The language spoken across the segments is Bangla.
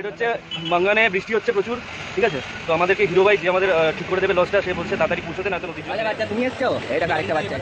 এটা হচ্ছে বাঙ্গানে বৃষ্টি হচ্ছে প্রচুর, ঠিক আছে। তো আমাদেরকে হিরো ভাই যে আমাদের ঠিক করে দেবে লজটা, সে বলছে তাড়াতাড়ি পৌঁছতে না তো নদী। বাচ্চা তুমি এসছো, এটা আরেকটা বাচ্চা।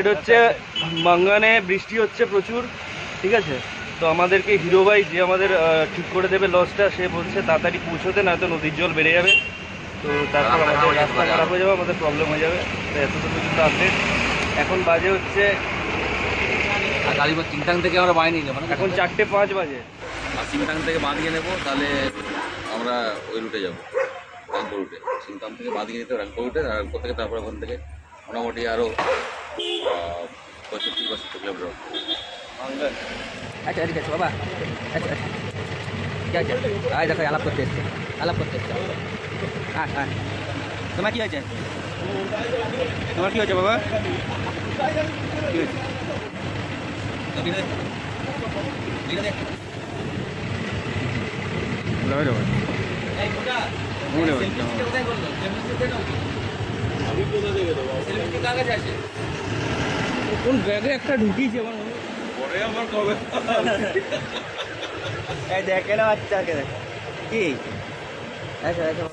এটা হচ্ছে বাঙ্গানে বৃষ্টি হচ্ছে প্রচুর, ঠিক আছে। তো আমাদেরকে হিরো ভাই যে আমাদের ঠিক করে দেবে লজটা, সে বলছে তাড়াতাড়ি পৌঁছতে না তো নদীর জল বেড়ে যাবে। তো তারপর আমাদের রাস্তা খারাপ হয়ে যাবে, আমাদের প্রবলেম হয়ে যাবে। তো এতটুকু কিন্তু আপডেট। এখন বাজে হচ্ছে চিংটাং থেকে আমরা বাই নিয়ে নেবো, এখন 4:05 বাজে। আর চিংটাং থেকে বাঁধ গিয়ে নেবো, তাহলে আমরা ওই রুটে যাবো, রামপুর রুটে। চিংটাং থেকে বাঁধ গিয়ে নিতে হবে রামপুর রুটে, রামপুর থেকে তারপরে ওখান থেকে মোটামুটি আরও 65 কিলোমিটার। আচ্ছা ঠিক আছে বাবা, আচ্ছা আচ্ছা ঠিক আছে। আয় দেখো আলাপ করতে এসছে, আলাপ করতে এসছে। হ্যাঁ হ্যাঁ, তোমার কী হয়েছে? তোমার কী হয়েছে বাবা? কী হয়েছে? কোন ব্যাগে একটা ঢুকিয়েছে পরে আমার কবে দেখে না বাচ্চাকে কি? আচ্ছা আচ্ছা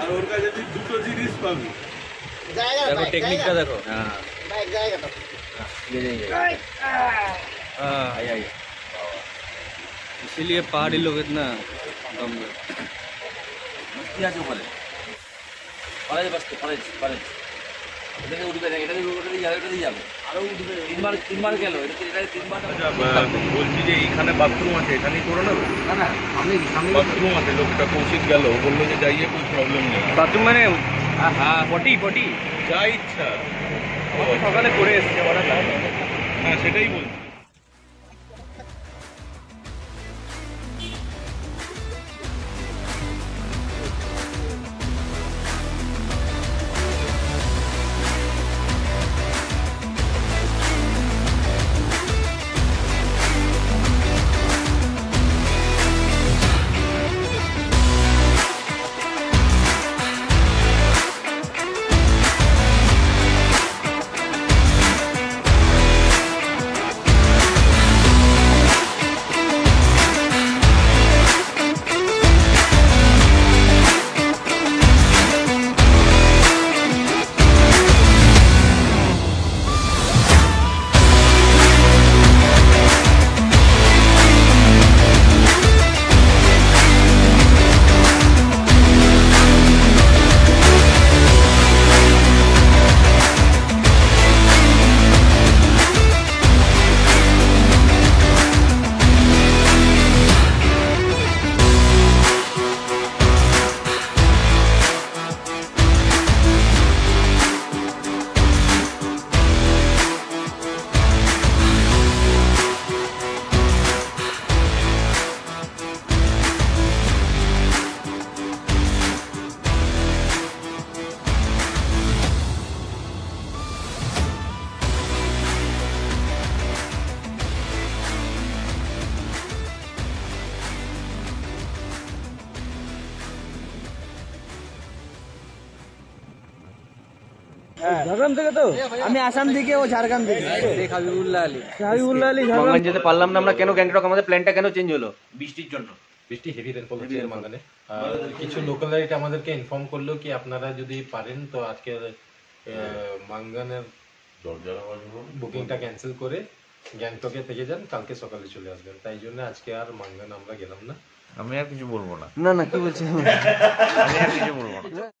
আর ওর কাছে তুই দুটো জিনিস পাবি। টেকনিকটা দেখো, इसीलिए पहाड़ी लोग इतना दम मस्ती आके ऊपर पड़े बसते पड़े पड़े देखो उड़ गए इधर उड़ गए इधर ही जाओ আরো উঠবে। তিনবার গেল এটা, তিনবার বলছি যে এইখানে বাথরুম আছে, এখানেই করো না। না না আমি সামনে বাথরুম আছে, লোকটা পৌঁছে গেল, বললো যে যাইয়ে কোনো প্রবলেম নেই। বাথরুম মানে হ্যাঁ পটি পটি যা ইচ্ছা সকালে করে এসছে ওরা। হ্যাঁ সেটাই বলছি। ঝাড়গ্রাম থেকে তো আমি আসাম থেকে ও ঝাড়গ্রাম থেকে শেখ হাবিবুল্লাহ আলী ঝাড়গ্রাম যেতে পারলাম না আমরা। কেন গ্যাংটক আমাদের প্ল্যানটা কেন চেঞ্জ হলো? বৃষ্টির জন্য। বৃষ্টি হেভি রেনফল হচ্ছে এর মাঝখানে। কিছু লোকাল রাইট আমাদেরকে ইনফর্ম করলো কি আপনারা যদি পারেন তো আজকে মাঙ্গানের বুকিংটা ক্যান্সেল করে গ্যাংটকে থেকে যান, কালকে সকালে চলে আসবেন। তাই জন্য আজকে আর মাঙ্গান আমরা গেলাম না। আমি আর কিছু বলবো না। না না কি বলছি আমি আর কিছু বলবো না।